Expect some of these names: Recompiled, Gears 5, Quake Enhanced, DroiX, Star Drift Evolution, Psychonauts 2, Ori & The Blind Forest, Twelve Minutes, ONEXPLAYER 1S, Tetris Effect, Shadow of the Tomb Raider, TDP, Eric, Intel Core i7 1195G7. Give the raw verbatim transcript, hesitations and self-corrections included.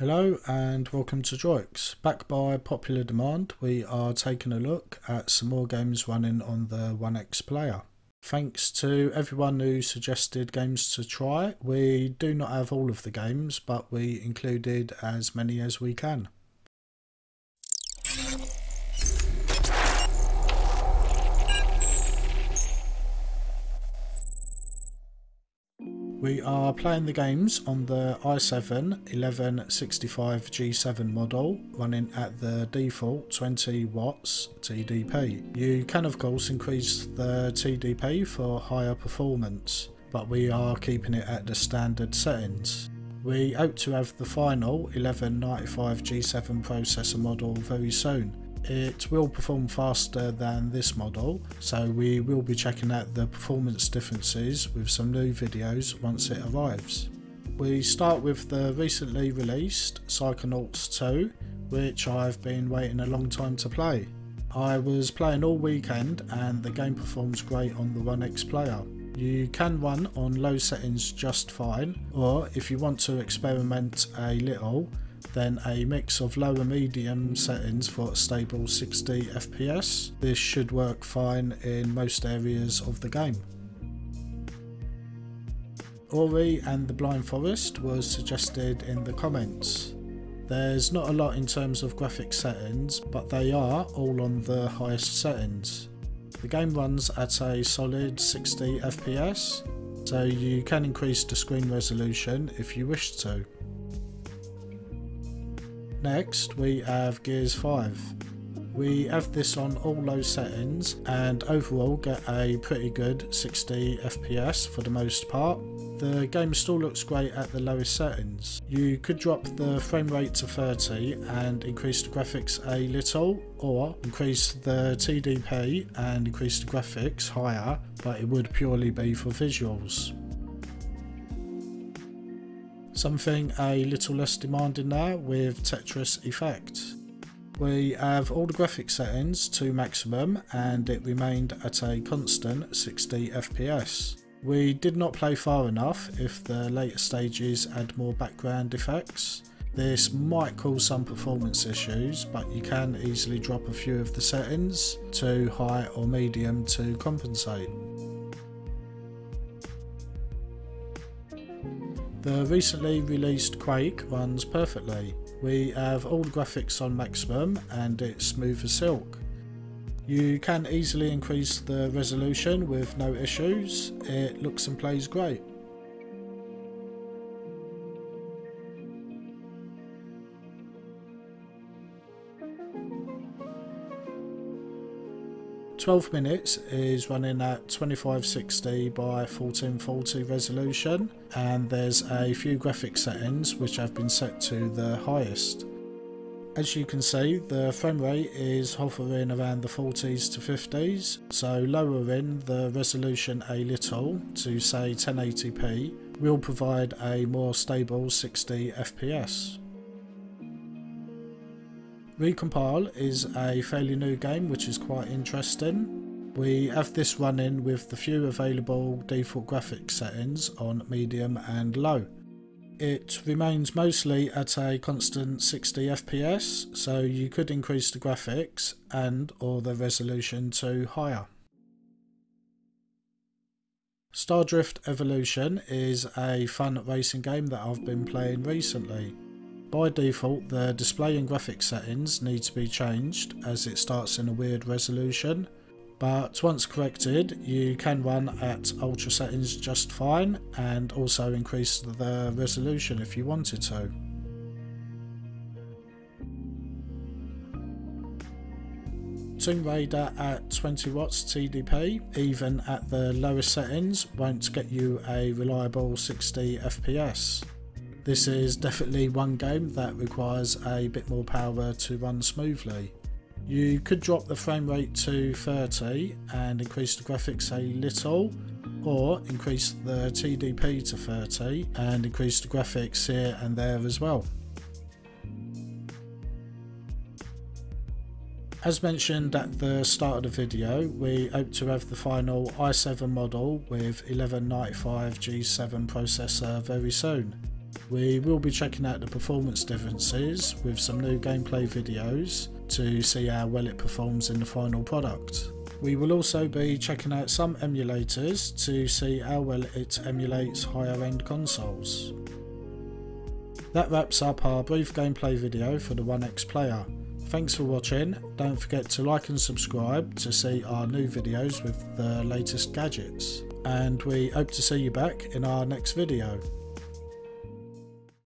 Hello and welcome to DroiX. Back by popular demand, we are taking a look at some more games running on the ONEXPLAYER. Thanks to everyone who suggested games to try. We do not have all of the games, but we included as many as we can. We are playing the games on the i seven eleven sixty-five G seven model, running at the default twenty watts T D P. You can of course increase the T D P for higher performance, but we are keeping it at the standard settings. We hope to have the final eleven ninety-five G seven processor model very soon. It will perform faster than this model, so we will be checking out the performance differences with some new videos once it arrives. We start with the recently released Psychonauts two, which I've been waiting a long time to play. I was playing all weekend and the game performs great on the ONEXPLAYER. You can run on low settings just fine, or if you want to experiment a little, then a mix of low and medium settings for a stable sixty F P S. This should work fine in most areas of the game. Ori and the Blind Forest was suggested in the comments. There's not a lot in terms of graphic settings, but they are all on the highest settings. The game runs at a solid sixty F P S, so you can increase the screen resolution if you wish to. Next we have Gears five. We have this on all low settings and overall get a pretty good sixty F P S for the most part. The game still looks great at the lowest settings. You could drop the frame rate to thirty and increase the graphics a little, or increase the T D P and increase the graphics higher, but it would purely be for visuals. Something a little less demanding now with Tetris Effect. We have all the graphic settings to maximum and it remained at a constant sixty F P S. We did not play far enough if the later stages add more background effects. This might cause some performance issues, but you can easily drop a few of the settings to high or medium to compensate. The recently released Quake runs perfectly. We have all the graphics on maximum and it's smooth as silk. You can easily increase the resolution with no issues. It looks and plays great. Twelve Minutes is running at twenty-five sixty by fourteen forty resolution, and there's a few graphic settings which have been set to the highest. As you can see, the frame rate is hovering around the forties to fifties, so lowering the resolution a little to say ten eighty p will provide a more stable sixty F P S. Recompiled is a fairly new game which is quite interesting. We have this running with the few available default graphics settings on medium and low. It remains mostly at a constant sixty F P S, so you could increase the graphics and or the resolution to higher. Star Drift Evolution is a fun racing game that I've been playing recently. By default, the display and graphics settings need to be changed as it starts in a weird resolution, but once corrected you can run at ultra settings just fine and also increase the resolution if you wanted to. Tomb Raider at twenty watts T D P, even at the lowest settings, won't get you a reliable sixty F P S. This is definitely one game that requires a bit more power to run smoothly. You could drop the frame rate to thirty and increase the graphics a little, or increase the T D P to thirty and increase the graphics here and there as well. As mentioned at the start of the video, we hope to have the final i seven model with eleven ninety-five G seven processor very soon. we will be checking out the performance differences with some new gameplay videos to see how well it performs in the final product. We will also be checking out some emulators to see how well it emulates higher end consoles. That wraps up our brief gameplay video for the ONEXPLAYER. Thanks for watching, don't forget to like and subscribe to see our new videos with the latest gadgets, and we hope to see you back in our next video.